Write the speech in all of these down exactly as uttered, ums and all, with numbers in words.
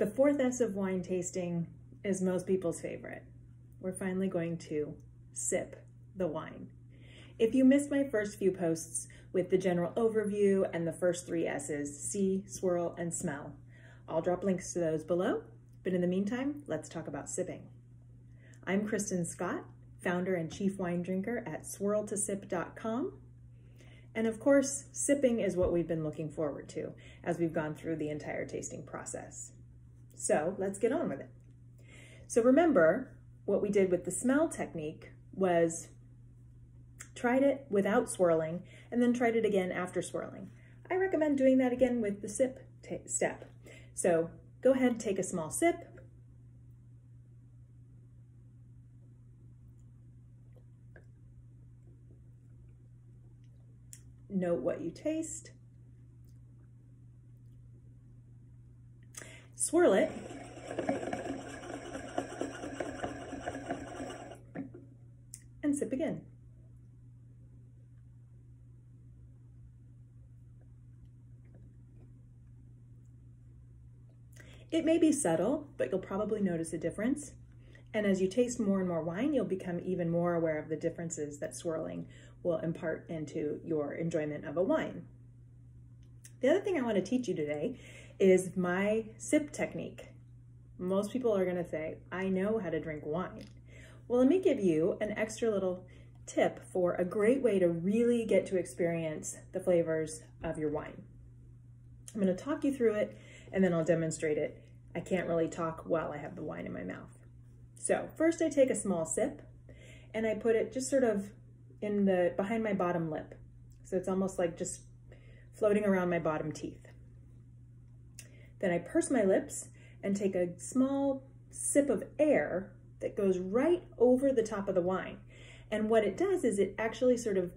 The fourth S of wine tasting is most people's favorite. We're finally going to sip the wine. If you missed my first few posts with the general overview and the first three S's, see, swirl, and smell, I'll drop links to those below. But in the meantime, let's talk about sipping. I'm Kristen Scott, founder and chief wine drinker at swirl to sip dot com. And of course, sipping is what we've been looking forward to as we've gone through the entire tasting process. So let's get on with it. So remember, what we did with the smell technique was tried it without swirling and then tried it again after swirling. I recommend doing that again with the sip step. So go ahead, take a small sip. Note what you taste. Swirl it. And sip again. It may be subtle, but you'll probably notice a difference. And as you taste more and more wine, you'll become even more aware of the differences that swirling will impart into your enjoyment of a wine. The other thing I want to teach you today is my sip technique. Most people are going to say, I know how to drink wine. Well, let me give you an extra little tip for a great way to really get to experience the flavors of your wine. I'm going to talk you through it, and then I'll demonstrate it. I can't really talk while I have the wine in my mouth. So first I take a small sip and I put it just sort of in the behind my bottom lip. So it's almost like just floating around my bottom teeth. Then I purse my lips and take a small sip of air that goes right over the top of the wine. And what it does is it actually sort of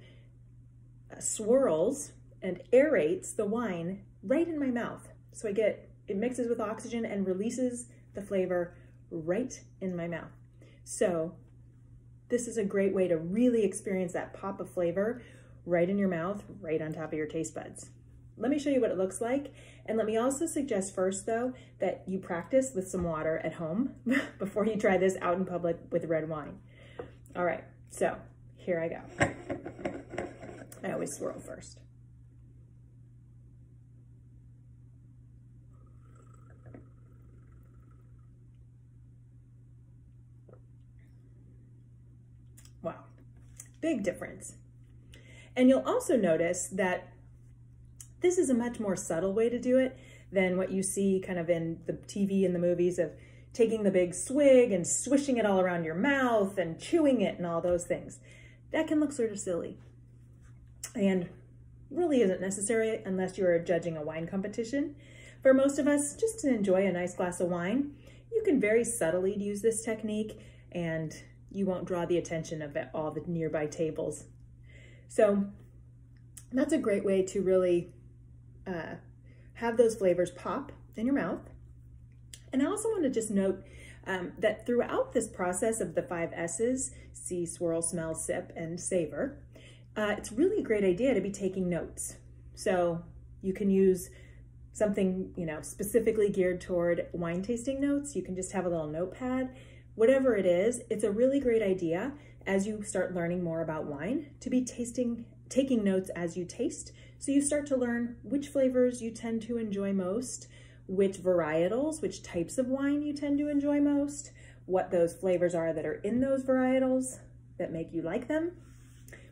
swirls and aerates the wine right in my mouth. So I get, it mixes with oxygen and releases the flavor right in my mouth. So this is a great way to really experience that pop of flavor right in your mouth, right on top of your taste buds. Let me show you what it looks like. And let me also suggest first though, that you practice with some water at home before you try this out in public with red wine. All right, so here I go. I always swirl first. Wow, big difference. And you'll also notice that this is a much more subtle way to do it than what you see kind of in the T V and the movies of taking the big swig and swishing it all around your mouth and chewing it and all those things. That can look sort of silly and really isn't necessary unless you're judging a wine competition. For most of us, just to enjoy a nice glass of wine, you can very subtly use this technique and you won't draw the attention of all the nearby tables. So that's a great way to really uh, have those flavors pop in your mouth. And I also want to just note um, that throughout this process of the five S's, see, swirl, smell, sip, and savor, uh, it's really a great idea to be taking notes. So you can use something, you know, specifically geared toward wine tasting notes. You can just have a little notepad. Whatever it is, it's a really great idea as you start learning more about wine to be tasting, taking notes as you taste. So you start to learn which flavors you tend to enjoy most, which varietals, which types of wine you tend to enjoy most, what those flavors are that are in those varietals that make you like them,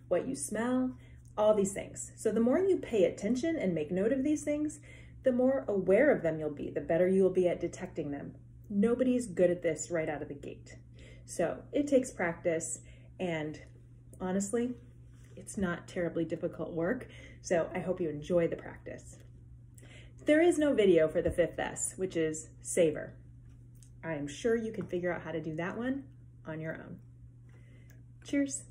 what you smell, all these things. So the more you pay attention and make note of these things, the more aware of them you'll be, the better you'll be at detecting them. Nobody's good at this right out of the gate. So it takes practice, and honestly, it's not terribly difficult work. So I hope you enjoy the practice. There is no video for the fifth S, which is savor. I am sure you can figure out how to do that one on your own. Cheers.